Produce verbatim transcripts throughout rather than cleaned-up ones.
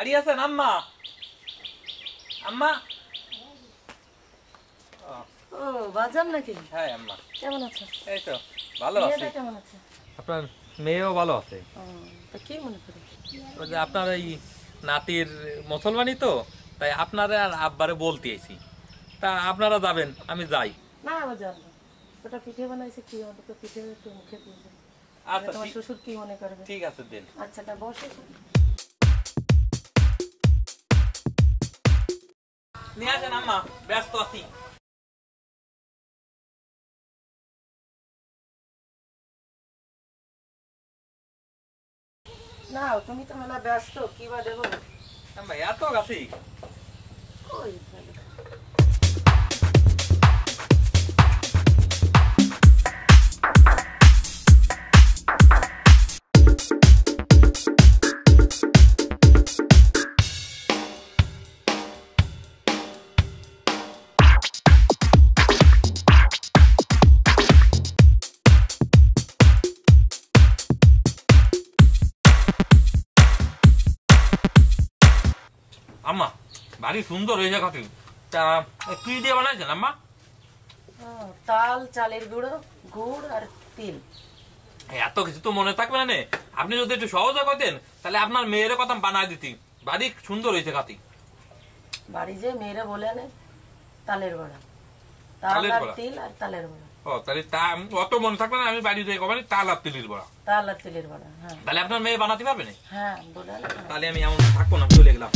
বাড়ি আছেন আম্মা? আম্মা ও বাজার নাকি? হ্যাঁ আম্মা, কেমন আছেন? এই তো ভালো আছি। কেমন আছে আপনার মেয়েও? ভালো আছে। তো কি মনে করি ওই যে আপনার এই নাতির মুসলমানি তো, তাই আপনারা আর আব্বারে বলতে আইছি। তা আপনারা যাবেন? আমি যাই না বাজার। ওটা পিঠে বানাইছে কি? ওটা তো পিঠে একটু মুখে দিতে। আচ্ছা তোমার শ্বশুর কি মনে করবে? ঠিক আছে দেন। আচ্ছা তা বসে নিয়ে আসেন আম্মা, ব্যস্ত আছি। না তুমি তো মেলা ব্যস্ত, কি বা দেবো আম্মা? এত আছি কই আম্মা বাড়ি সুন্দর হয়েছে কাকি। তা কি দিয়ে বানাইছেন আম্মা? তাল, চালের গুঁড়ো, গুড় আর তিল। এত কিছু তো মনে থাকবে না, আপনি যদি একটু সহজে করতেন তাহলে আপনার মেয়ের কথা বানাই দিতি। বাড়ি সুন্দর হয়েছে কাকি। বাড়ি যে মেয়েরা বলে আনে তালের বড়া, তাল আর তিল আর তালের বড়া। ও তাহলে তা অত মনে থাকবে না, আমি বাড়ি যাই কমানি তাল আর তিলের বড়া। তাল আর তিলের বড়া, হ্যাঁ। তাহলে আপনার মেয়ে বানাতে পারবে না? হ্যাঁ বলে। তাহলে আমি এমন থাকবো না, চলে গেলাম।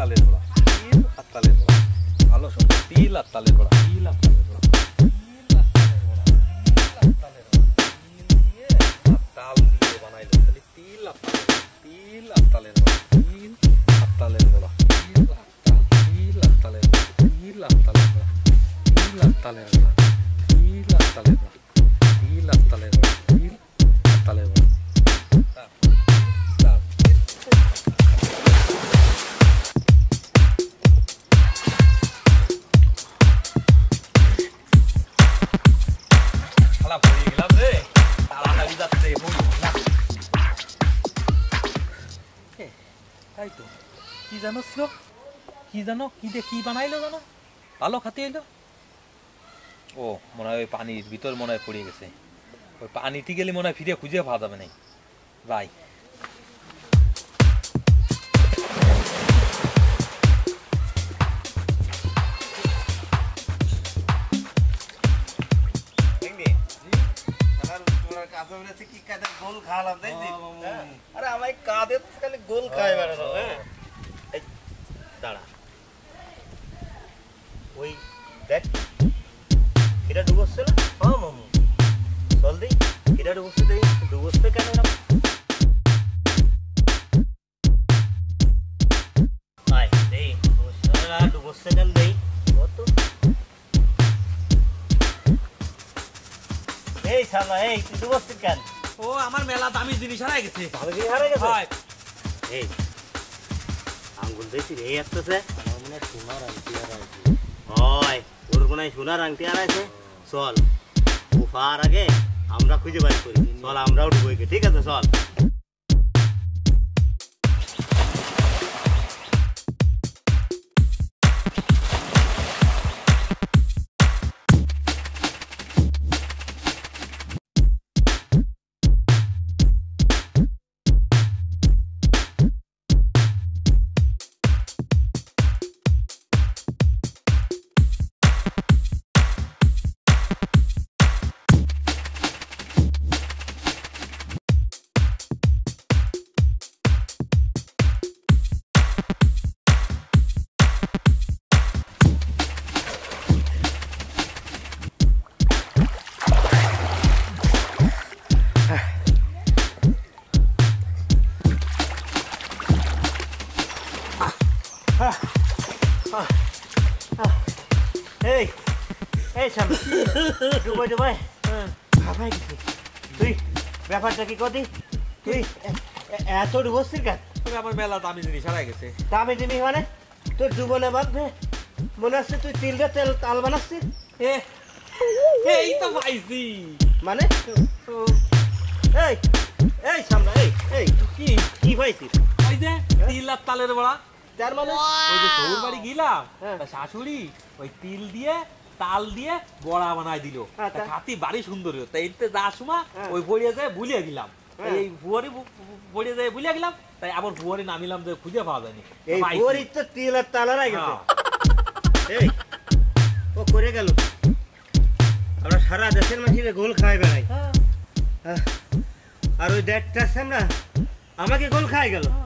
তালের বড়া তাল দিয়ে বানাইল, তাহলে তিল আর তিল আর তালের বড়া, তিল আর তালের বড়া, তিল আর তালের বড়া, তিল আর তালের বড়া, তিল আর তালের বড়া, তিল আর তালের বড়া, তিল আর তালের বড়া, তিল আর তালের বড়া। তাই তো কি জানো ছিল, কি জানো কি দিয়ে কি বানাইলো জানো? ভালো খাতে এলো। ও মনে হয় ওই পানির ভিতর মনে হয় পড়ে গেছে। ওই পানিতে গেলে মনে হয় ফিরে খুঁজে পাওয়া যাবে না। ভাই ডুবসে দেই কত এই শালা, এই তুই ডুবসে কেন? ও আমার মেলা দামি জিনিস হারাই গেছে। ভালো জিনিস হারাই গেছে। ভাই এই আঙ্গুল দেখি রে, এতছে আমার মনে সোনার আংটি হারাইছে। হয় ওর কোন সোনার আংটি হারাইছে। চল ওফার আগে আমরা খুঁজে বাই করি। চল আমরাও ডুবই গে, ঠিক আছে চল। ব্যাপারটা কি কদি? তুই এত ডুবছিস কেন? আমার মেলা দামি জিনিস হারাই গেছে। দামি জিনিস মানে তোর ডুবনে বাদ মনে হচ্ছে তুই তিলটা তেল তাল বানাচ্ছিস। এই তো ভাইজি মানে এই এই সামনে এই এই কি কি ভাইজি ওই যে তিল আর তালের বড়া তার মানে ওই যে শ্বশুর বাড়ি গেলাম তা শাশুড়ি ওই তিল দিয়ে তাল দিয়ে বড়া বানাই দিল তা খাতি বাড়ি সুন্দর হলো তাই তে যা সময় ওই বড়িয়া যায় ভুলিয়ে গেলাম এই ভুয়ারি বড়িয়া যায় ভুলিয়ে গেলাম তাই আবার ভুয়ারি নামিলাম যে খুঁজে পাওয়া যায়নি এই ভুয়ারি তো তিল আর তাল আর গেছে এই ও করে গেল আমরা সারা দেশের মানুষের গোল খাই বেড়াই আর ওই ডেটটা আমরা আমাকে গোল খাই গেল।